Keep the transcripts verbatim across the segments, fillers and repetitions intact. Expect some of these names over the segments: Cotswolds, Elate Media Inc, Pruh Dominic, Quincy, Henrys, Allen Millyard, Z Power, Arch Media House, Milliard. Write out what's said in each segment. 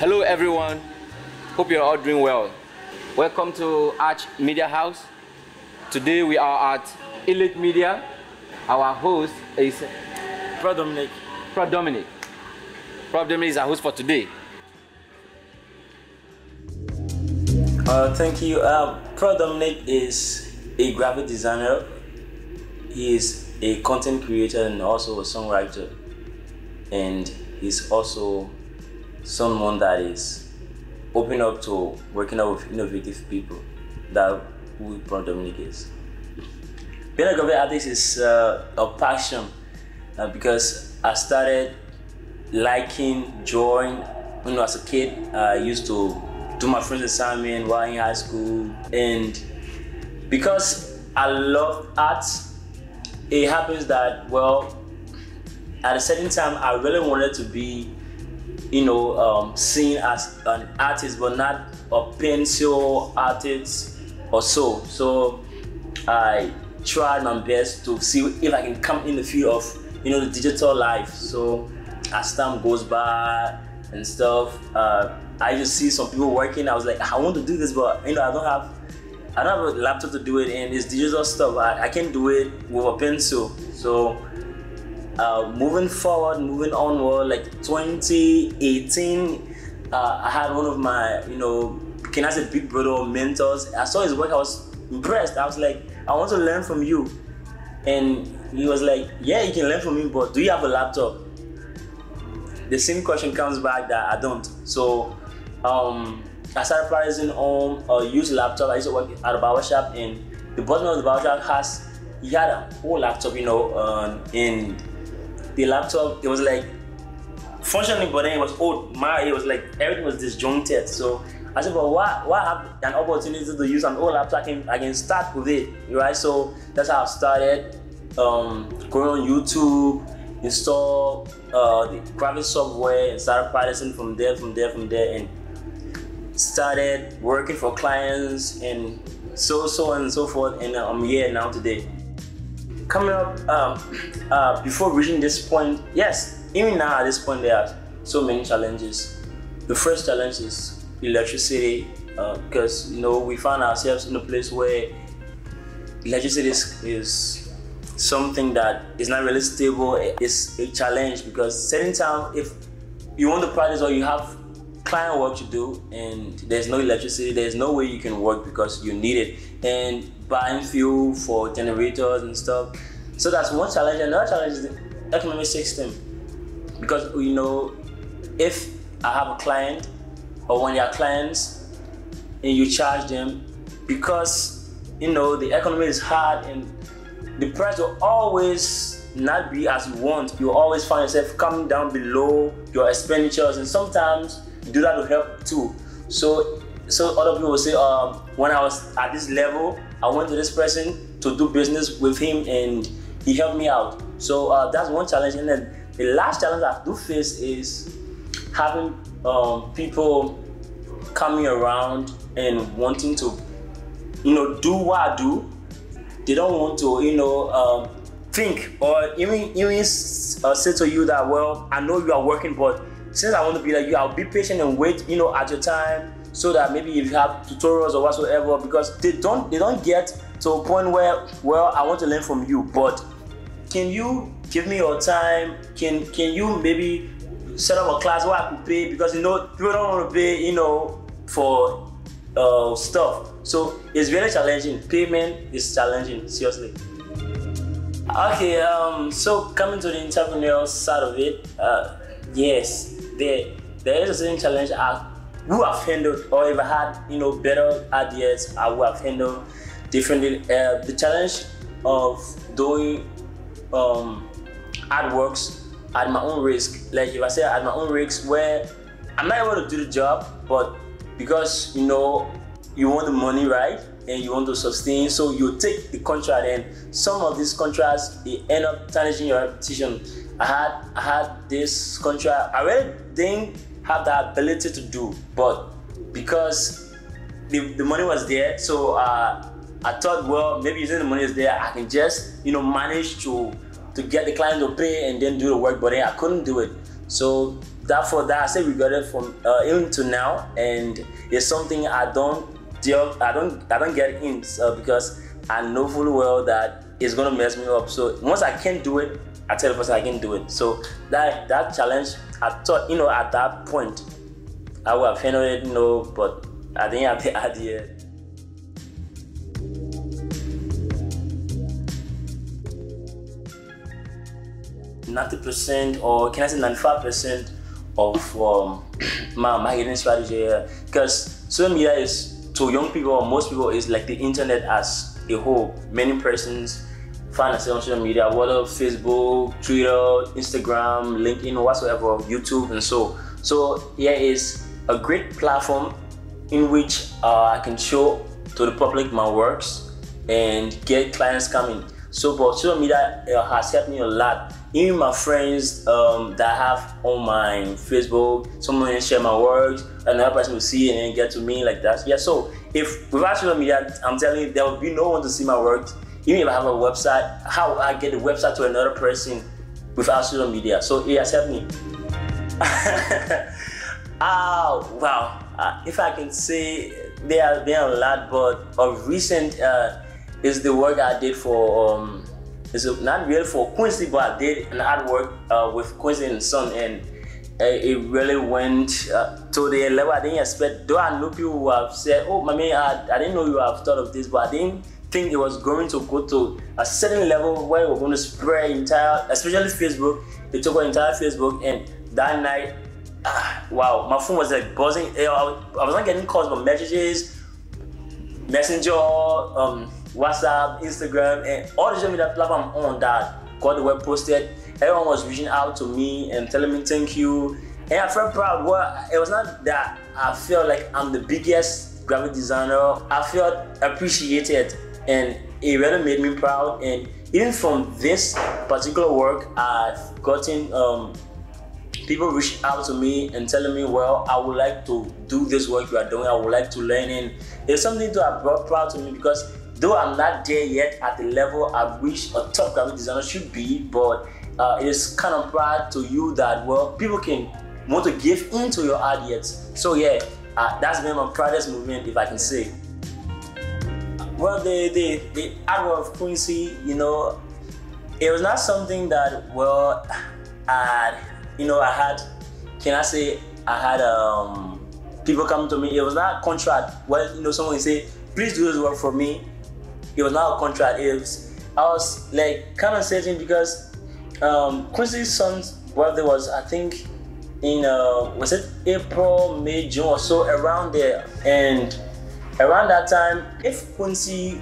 Hello everyone, hope you're all doing well. Welcome to Arch Media House. Today we are at Elate Media. Our host is Pruh Dominic. Pruh Dominic. Pruh Dominic is our host for today. Uh, thank you. Uh, Pruh Dominic is a graphic designer. He is a content creator and also a songwriter. And he's also someone that is open up to working out with innovative people. That who Pruh Dominic is. Being a graphic artist is uh, a passion uh, because I started liking drawing when I was a kid. I used to do my friend's assignment while in high school, and because I love art, it happens that, well, at a certain time I really wanted to be, you know, um, seen as an artist, but not a pencil artist or so. So I tried my best to see if I can come in the field of, you know, the digital life. So as time goes by and stuff, uh, I just see some people working. I was like, I want to do this, but you know, I don't have, I don't have a laptop to do it, and it's digital stuff. I, I can't do it with a pencil. So. Uh, moving forward, moving onward, like twenty eighteen, uh, I had one of my, you know, can I say big brother mentors. I saw his work, I was impressed. I was like, I want to learn from you. And he was like, yeah, you can learn from me, but do you have a laptop? The same question comes back that I don't. So um, I started practicing on a used laptop. I used to work at a barber shop, and the bottom of the barber shop has, he had a whole laptop, you know, um, and the laptop, it was like functioning, but then it was old. My, it was like everything was disjointed. So I said, well, why, why have an opportunity to use an old laptop? I can, I can start with it, right? So that's how I started um, going on YouTube, install uh, the graphic software, and started practicing from there, from there, from there, and started working for clients and so, so, and so forth. And I'm here now today. Coming up, um, uh, before reaching this point, yes, even now at this point, there are so many challenges. The first challenge is electricity, uh, because, you know, we find ourselves in a place where electricity is, is something that is not really stable. It's a challenge because certain time, if you want to practice or you have client work to do and there's no electricity, there's no way you can work because you need it. And buying fuel for generators and stuff. So that's one challenge. Another challenge is the economic system. Because, you know, if I have a client or one of your clients and you charge them, because, you know, the economy is hard and the price will always not be as you want. You'll always find yourself coming down below your expenditures, and sometimes you do that to help too. So So other people will say, um, when I was at this level, I went to this person to do business with him and he helped me out. So uh, that's one challenge. And then the last challenge I do face is having um, people coming around and wanting to, you know, do what I do. They don't want to, you know, um, think or even, even uh, say to you that, well, I know you are working, but since I want to be like you, I'll be patient and wait, you know, at your time. So that maybe if you have tutorials or whatsoever, because they don't they don't get to a point where, well, I want to learn from you, but can you give me your time? Can can you maybe set up a class where I could pay? Because, you know, people don't want to pay, you know, for uh, stuff. So it's really challenging. Payment is challenging, seriously. Okay, um, so coming to the entrepreneurial side of it, uh, yes, there there is a certain challenge I would have handled, or if I had, you know, better ideas, I would have handled differently. Uh, the challenge of doing um, artworks at my own risk, like if I say at my own risk, where I'm not able to do the job, but because, you know, you want the money, right, and you want to sustain, so you take the contract, and some of these contracts, they end up tarnishing your reputation. I had, I had this contract, I really didn't have the ability to do, but because the, the money was there, so uh, I thought, well, maybe since the money is there, I can just, you know, manage to to get the client to pay and then do the work, but then I couldn't do it. So therefore, that I say regarded from uh, even to now, and it's something I don't deal, I don't, I don't get in uh, because I know full well that it's gonna mess me up. So once I can't do it, I tell the person I can do it. So that that challenge, I thought, you know, at that point, I would have handled it, you know, but I didn't have the idea. ninety percent, or can I say ninety-five percent of um, my marketing strategy, because social media is, to young people or most people, is like the internet as a whole. Many persons find themselves on social media, whether Facebook, Twitter, Instagram, LinkedIn, whatsoever, YouTube, and so. So here is a great platform in which uh, I can show to the public my works and get clients coming. So, but social media uh, has helped me a lot. Even my friends um, that I have on my Facebook, someone share my works, another person will see it and get to me like that. Yeah, so if without social media, I'm telling you, there will be no one to see my works. Even if I have a website, how I get the website to another person without social media? So it has helped me. Oh, wow. Uh, if I can say, there have been a lot, but of recent uh, is the work I did for, um, it's not really for Quincy, but I did an artwork uh, with Quincy and Son, and uh, it really went uh, to the level I didn't expect. Though I know people who have said, oh, my man, I, I didn't know you have thought of this, but I didn't think it was going to go to a certain level where we're going to spread entire, especially Facebook. It took our entire Facebook, and that night, ah, wow, my phone was like buzzing. I was, I was not getting calls, but messages, Messenger, um, WhatsApp, Instagram, and all the social media platform on that got the web posted. Everyone was reaching out to me and telling me thank you, and I felt proud. Well, it was not that I felt like I'm the biggest graphic designer. I felt appreciated, and it really made me proud. And even from this particular work, I've gotten um, people reach out to me and telling me, well, I would like to do this work you are doing. I would like to learn, and it's something that I brought proud to me, because though I'm not there yet at the level at which a top graphic designer should be, but uh, it is kind of proud to you that, well, people can want to give into your audience. So yeah, uh, that's been my proudest movement, if I can say. Well, the the, the artwork of Quincy, you know, it was not something that, well, I, you know, I had, can I say, I had um, people come to me. It was not a contract. Well, you know, someone say, please do this work for me. It was not a contract. It was, I was like kind of searching, because um, Quincy's son's birthday was, I think, in uh, was it April, May, June or so, around there. And around that time, if Quincy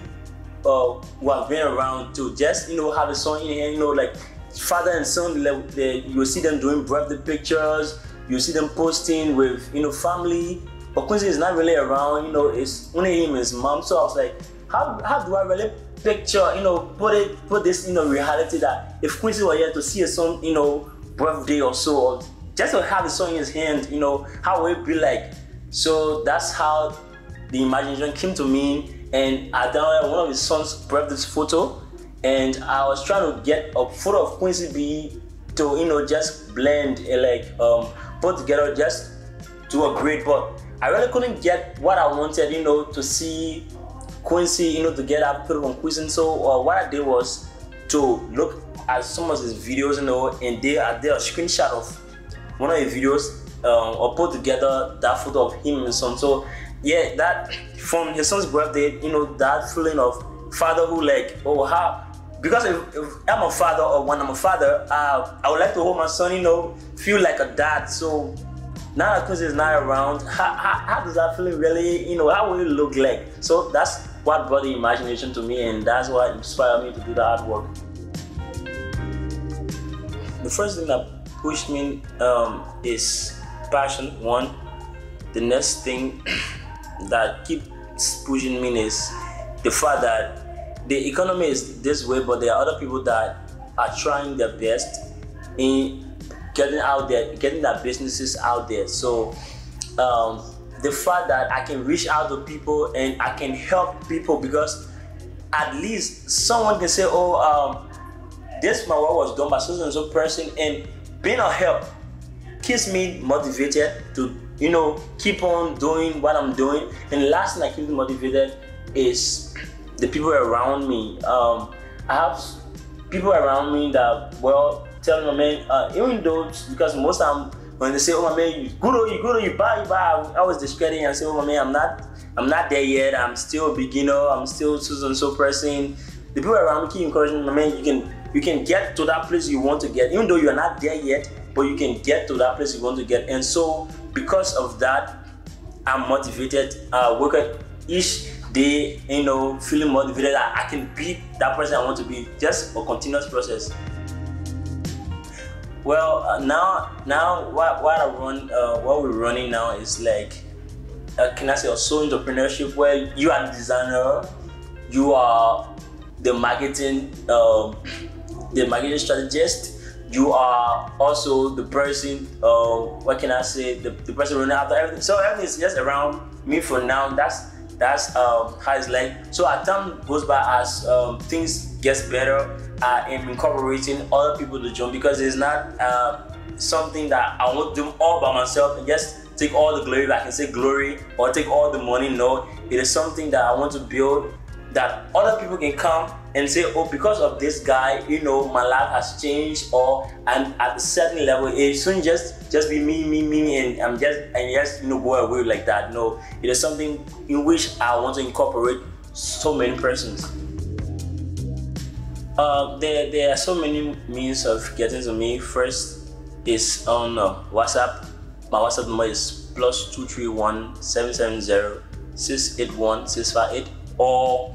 uh, was been around to just, you know, have a song in here, you know, like father and son, like, they, you see them doing birthday pictures, you see them posting with, you know, family. But Quincy is not really around, you know, it's only him and his mom. So I was like, How, how do I really picture, you know, put it, put this, you know, reality that if Quincy were here to see a song, you know, birthday or so, or just to have the song in his hand, you know, how would it be like? So that's how the imagination came to me, and I downloaded one of his son's birthday photo, and I was trying to get a photo of Quincy B to, you know, just blend and like um, put together, just do a great, but I really couldn't get what I wanted, you know, to see Quincy, you know, to get up, put on Quincy. So uh, what I did was to look at some of his videos, you know, and they are there a screenshot of one of his videos, um, or put together that photo of him and son. So yeah, that from his son's birthday, you know, that feeling of fatherhood, like, oh, how, because if, if I'm a father, or when I'm a father, uh, I would like to hold my son, you know, feel like a dad. So now that Quincy is not around, how, how, how does that feeling really, you know, how will it look like? So that's what brought the imagination to me, and that's what inspired me to do the artwork. The first thing that pushed me um, is passion, one. The next thing that keeps pushing me is the fact that the economy is this way, but there are other people that are trying their best in getting out there, getting their businesses out there. So um, the fact that I can reach out to people and I can help people, because at least someone can say, oh, um, this my work was done by so and so person, and being a help, keeps me motivated to, you know, keep on doing what I'm doing. And the last thing that keeps me motivated is the people around me. Um, I have people around me that, well, tell my man, uh, even though, because most of them, when they say, oh my man, you good, oh, you good, oh, you bad, you bad, I was discrediting and say, oh my man, I'm not, I'm not there yet. I'm still a beginner. I'm still so and so person. The people around me keep encouraging me, my man, you can, you can get to that place you want to get, even though you're not there yet, but you can get to that place you want to get. And so, because of that, I'm motivated. I work at each day, you know, feeling motivated that I can be that person I want to be. Just a continuous process. Well, uh, now, now what what I run, uh, what we're running now is like, uh, can I say, also entrepreneurship, where you are the designer, you are the marketing, uh, the marketing strategist, you are also the person, uh, what can I say, the, the person running after everything. So everything is just around me for now. That's that's um, how it's like. So as time goes by, as um, things get better, I am incorporating other people to join, because it's not uh, something that I won't do all by myself and just take all the glory, like I can say glory, or take all the money. No, it is something that I want to build, that other people can come and say, oh, because of this guy, you know, my life has changed, or I'm at a certain level. It shouldn't just just be me, me, me, and I'm just and just you know go away like that. No, it is something in which I want to incorporate so many persons. Uh, there, there are so many means of getting to me. First is on uh, WhatsApp. My WhatsApp number is plus two three one seven seven zero six eight one six five eight. Or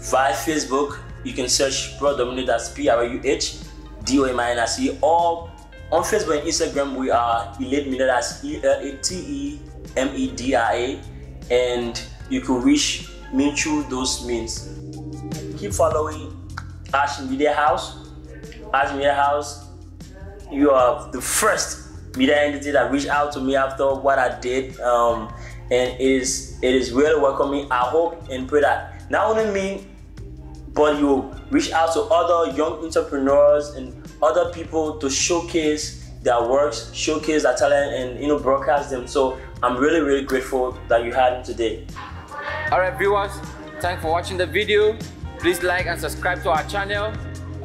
via Facebook, you can search Pruh Dominic. That's P R U H D O M I N I C. Or on Facebook and Instagram, we are Elate Media. That's E L A T E M E D I A, and you can reach me through those means. Keep following Arch Media House. Arch Media House, you are the first media entity that reached out to me after what I did, um, and it is it is really welcoming. I hope and pray that not only me, but you reach out to other young entrepreneurs and other people to showcase their works, showcase their talent, and you know broadcast them. So I'm really really grateful that you had me today. All right, viewers, thanks for watching the video. Please like and subscribe to our channel.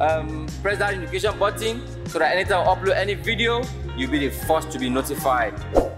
Um, press that notification button so that anytime I upload any video, you'll be the first to be notified.